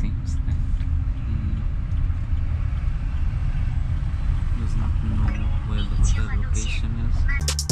seems that he does not know where the location is.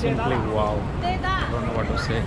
Simply wow. I don't know what to say.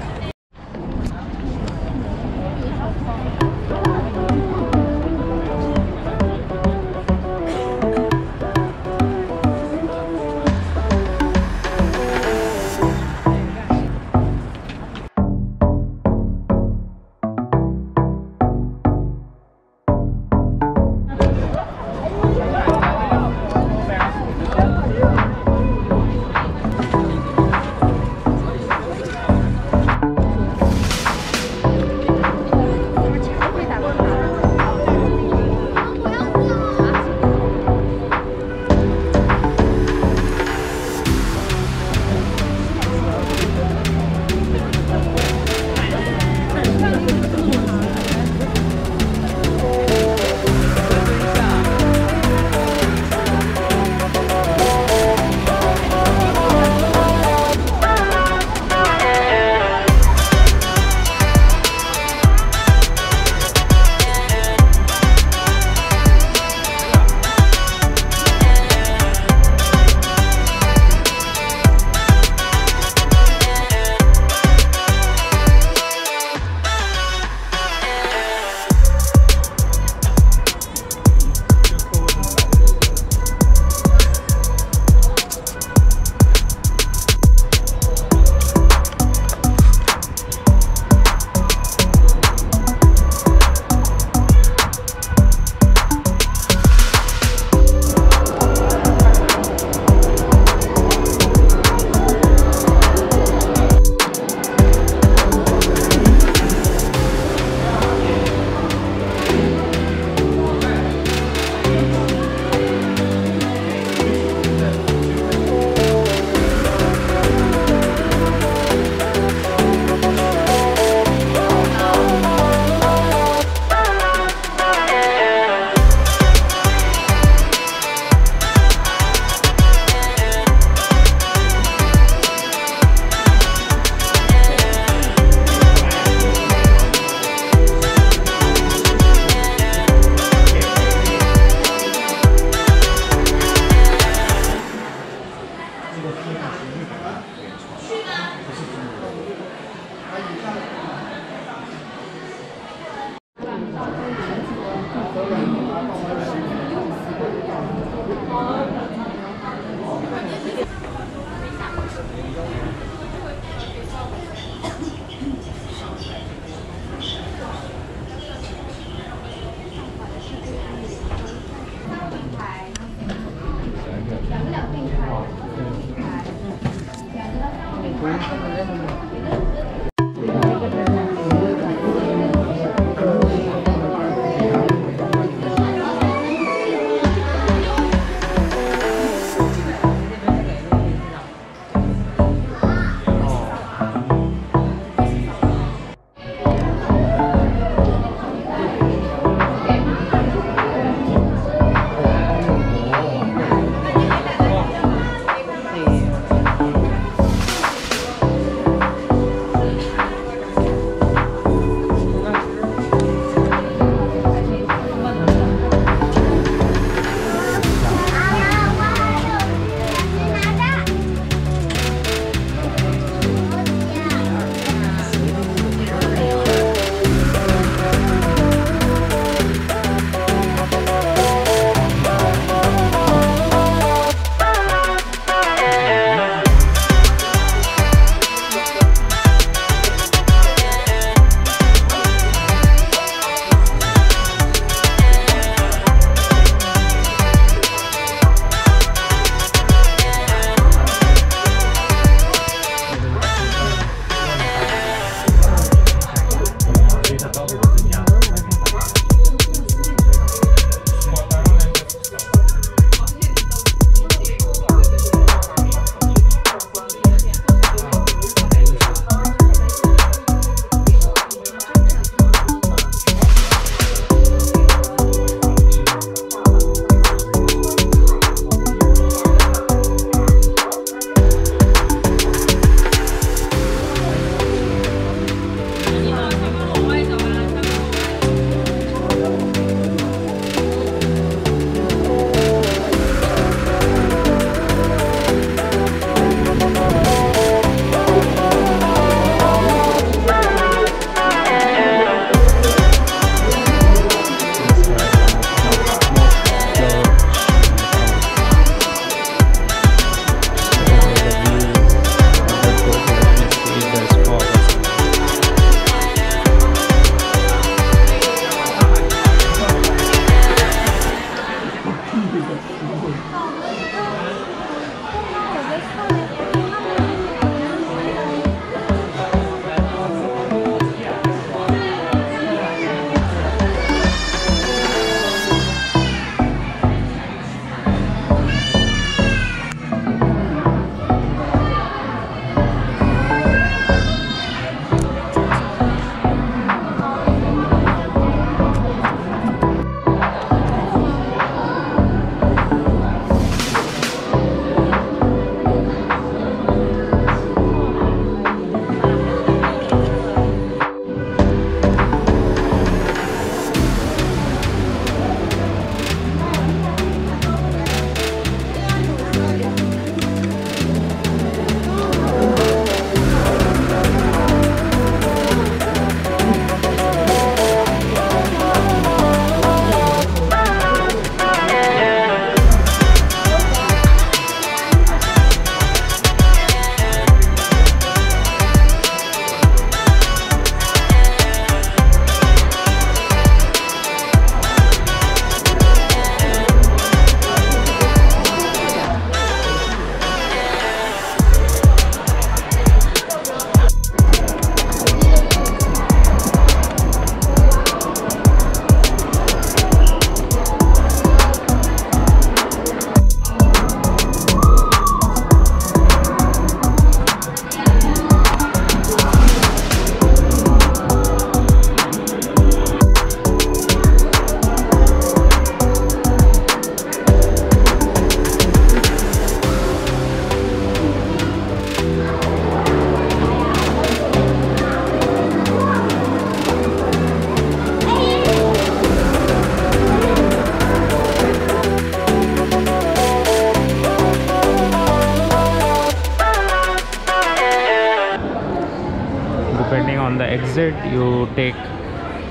exit you take,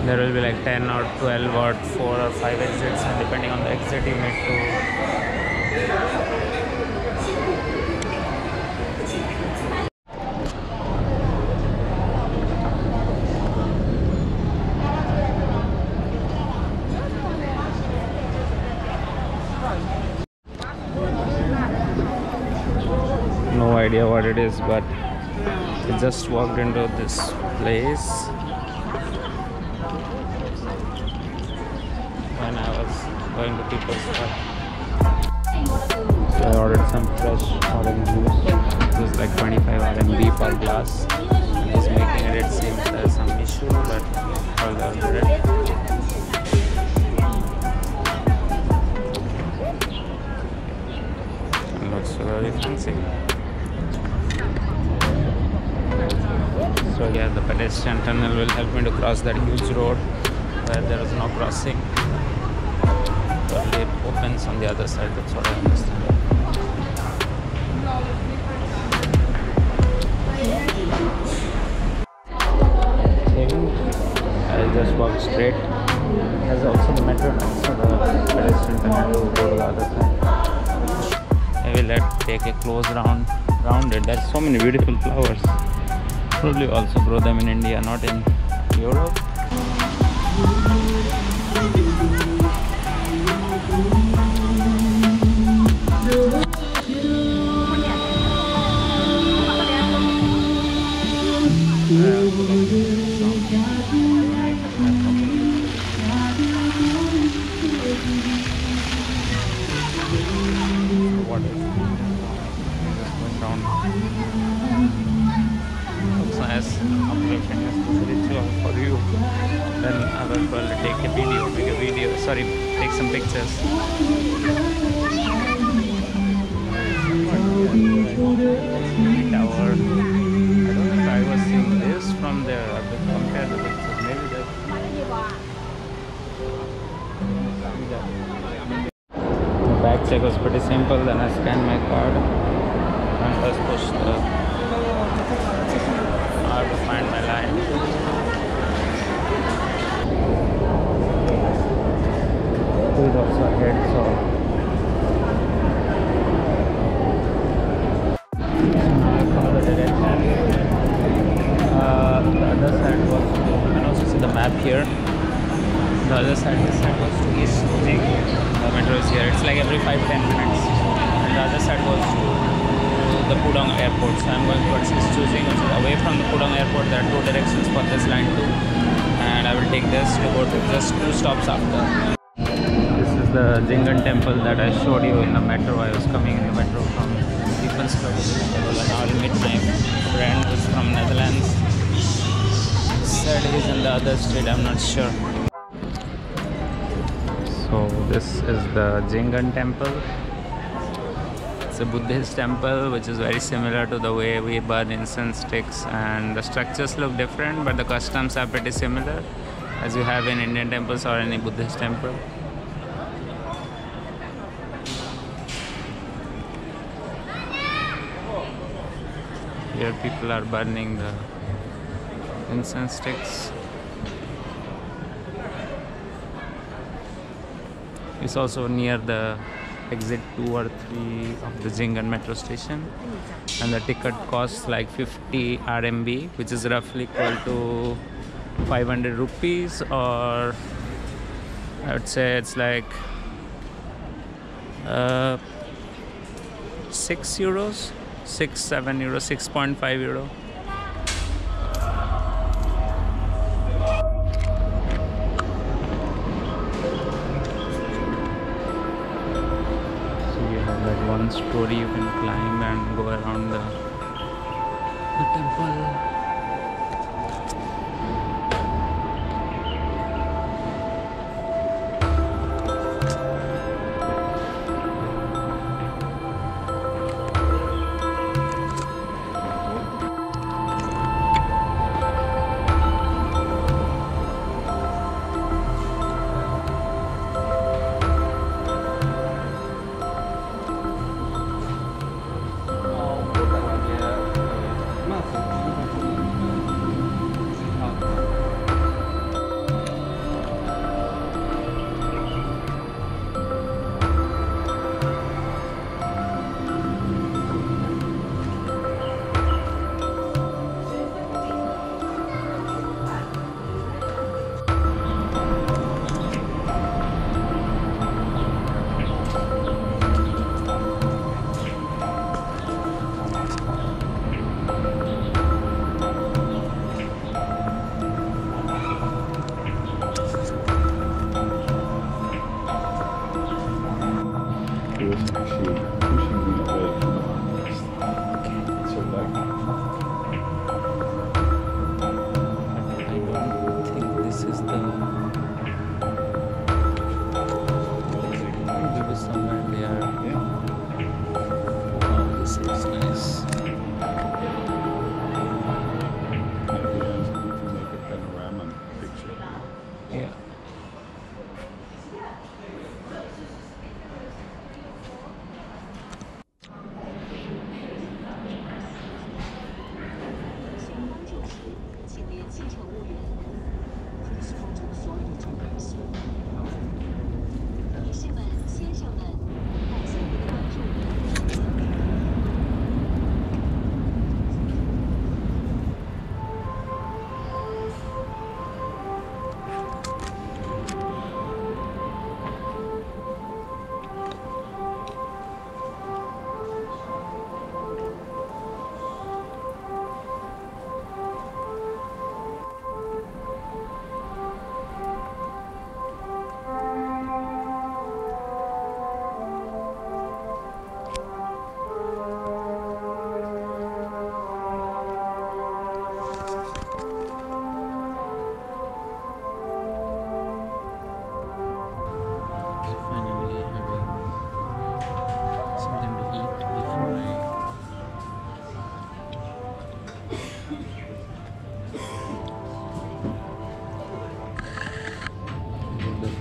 there will be like 10 or 12 or 4 or 5 exits, and depending on the exit you need to no idea what it is, but we just walked into this place when I was going to people's park. So I ordered some fresh orange juice. It was like 25 RMB per glass. It was making it seem there's some issue, but all the ordered it. Looks very fancy. So yeah, the pedestrian tunnel will help me to cross that huge road where there is no crossing. It opens on the other side, that's what I understand. I think I'll just walk straight. It has also the metro, so the pedestrian tunnel will go to the other side. Let's take a close round around it. There's so many beautiful flowers. Probably also grow them in India, not in Europe. Take some pictures. Tower. I don't know if I was seeing this from there. I could compare the pictures. Maybe the bag check was pretty simple. Then I scanned my card and just pushed the card to find my line. It's also ahead, so I follow the direction. The other side was to, you can also see the map here. The other side, this side was to east. The metro is here. It's like every 5–10 minutes. And the other side was to the Pudong Airport. So I'm going towards east, choosing away from the Pudong Airport. There are two directions for this line too. And I will take this to go to just 2 stops after. The Jingan Temple that I showed you in the metro. I was coming in the metro from People's Club, and I will meet my friend who's from Netherlands. He said he's in the other street, I'm not sure. So this is the Jingan Temple. It's a Buddhist temple which is very similar to the way we burn incense sticks, and the structures look different but the customs are pretty similar as you have in Indian temples or any Buddhist temple. Here people are burning the incense sticks. It's also near the exit 2 or 3 of the Jingan metro station, and the ticket costs like 50 RMB, which is roughly equal to 500 rupees, or I would say it's like 6 euros. 6–7 euro, 6.5 euro. So you have that one story you can climb and go around the temple.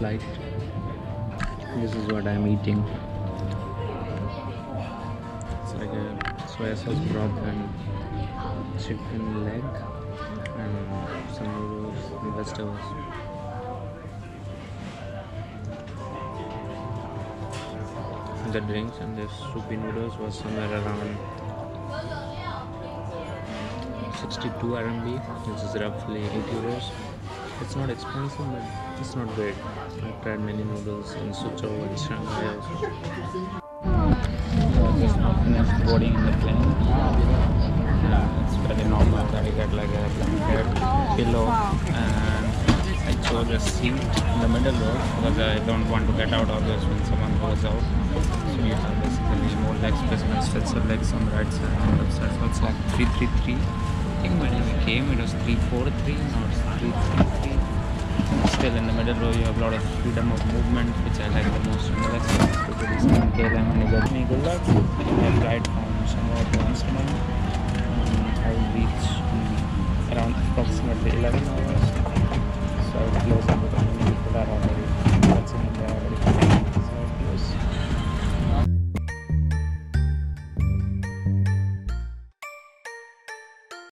flight. This is what I'm eating. It's like a soy sauce broth and chicken leg and some noodles and vegetables. The drinks and the soupy noodles was somewhere around 62 RMB, which is roughly 8 euros. It's not expensive, but it's not bad. I've tried many noodles in Suzhou and Shanghai also. There's no finished boarding in the plane. Yeah, it's very normal. I got like a blanket, pillow, and I chose a seat in the middle row because I don't want to get out of this when someone goes out. So you have basically more leg space, and stretch your legs on the right side and left side. So it's like 3-3-3. I think when we came it was 3-4-3, now it's 3-3-3. Still in the middle row you have a lot of freedom of movement, which I like the most. In the leg space, so to this one, KLM and Igatni Gulag. I have tried from somewhere to Amsterdam. I reached around approximately 11 hours. So I closed